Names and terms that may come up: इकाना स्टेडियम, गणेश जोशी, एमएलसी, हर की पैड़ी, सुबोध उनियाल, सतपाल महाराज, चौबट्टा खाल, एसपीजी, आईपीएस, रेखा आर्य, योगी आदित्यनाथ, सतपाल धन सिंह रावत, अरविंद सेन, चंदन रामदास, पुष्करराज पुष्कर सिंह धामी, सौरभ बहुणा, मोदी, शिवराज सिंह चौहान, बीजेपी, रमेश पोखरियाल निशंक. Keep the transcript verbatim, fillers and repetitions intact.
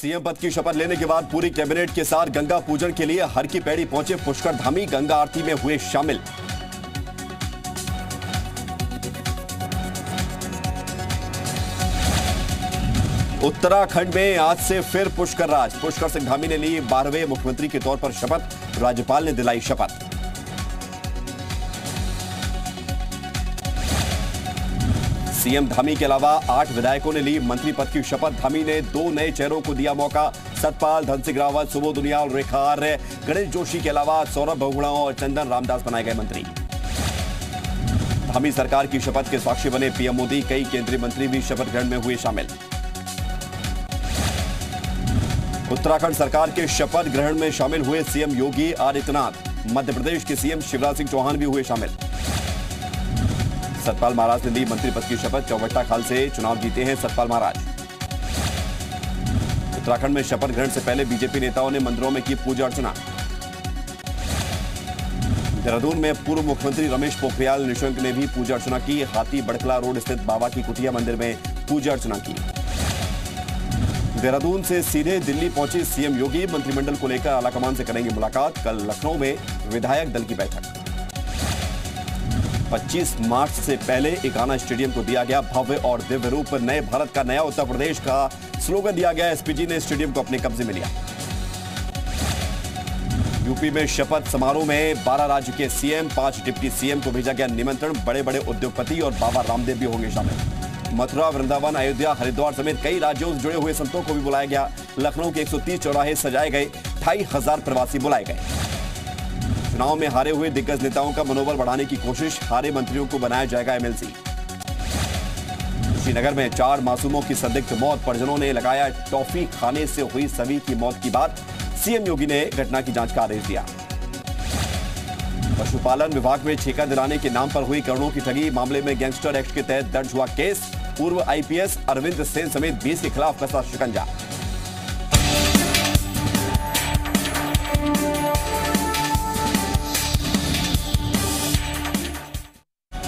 CM पद की शपथ लेने के बाद पूरी कैबिनेट के साथ गंगा पूजन के लिए हर की पैड़ी पहुंचे पुष्कर धामी, गंगा आरती में हुए शामिल। उत्तराखंड में आज से फिर पुष्करराज पुष्कर सिंह धामी ने ली बारहवें मुख्यमंत्री के तौर पर शपथ, राज्यपाल ने दिलाई शपथ। सीएम धामी के अलावा आठ विधायकों ने ली मंत्री पद की शपथ। धामी ने दो नए चेहरों को दिया मौका, सतपाल धन सिंह रावत, सुबोध उनियाल, रेखा आर्य, गणेश जोशी के अलावा सौरभ बहुणा और चंदन रामदास बनाए गए मंत्री। धामी सरकार की शपथ के साक्षी बने पीएम मोदी, कई केंद्रीय मंत्री भी शपथ ग्रहण में हुए शामिल। उत्तराखंड सरकार के शपथ ग्रहण में शामिल हुए सीएम योगी आदित्यनाथ, मध्य प्रदेश के सीएम शिवराज सिंह चौहान भी हुए शामिल। सतपाल महाराज ने ली मंत्री पद की शपथ, चौबट्टा खाल से चुनाव जीते हैं सतपाल महाराज। उत्तराखंड में शपथ ग्रहण से पहले बीजेपी नेताओं ने मंदिरों में की पूजा अर्चना। देहरादून में पूर्व मुख्यमंत्री रमेश पोखरियाल निशंक ने भी पूजा अर्चना की। हाथी बड़कला रोड स्थित बाबा की कुटिया मंदिर में पूजा अर्चना की। देहरादून से सीधे दिल्ली पहुंचे सीएम योगी, मंत्रिमंडल को लेकर आलाकमान से करेंगे मुलाकात। कल लखनऊ में विधायक दल की बैठक। पच्चीस मार्च से पहले इकाना स्टेडियम को दिया गया भव्य और दिव्य रूप, नए भारत का नया उत्तर प्रदेश का स्लोगन दिया गया। एसपीजी ने स्टेडियम को अपने कब्जे में लिया। यूपी में शपथ समारोह में बारह राज्य के सीएम, पांच डिप्टी सीएम को भेजा गया निमंत्रण। बड़े बड़े उद्योगपति और बाबा रामदेव भी होंगे शामिल। मथुरा, वृंदावन, अयोध्या, हरिद्वार समेत कई राज्यों से जुड़े हुए संतों को भी बुलाया गया। लखनऊ के एक सौ तीस चौराहे सजाए गए, ढाई हजार प्रवासी बुलाए गए। चुनाव में हारे हुए दिग्गज नेताओं का मनोबल बढ़ाने की कोशिश, हारे मंत्रियों को बनाया जाएगा एमएलसी। श्रीनगर में चार मासूमों की संदिग्ध मौत, परिजनों ने लगाया टॉफी खाने से हुई सभी की मौत की बात। सीएम योगी ने घटना की जांच का आदेश दिया। पशुपालन विभाग में ठेका दिलाने के नाम पर हुई करोड़ों की ठगी, मामले में गैंगस्टर एक्ट के तहत दर्ज हुआ केस। पूर्व आईपीएस अरविंद सेन समेत बीस के खिलाफ कसा शिकंजा।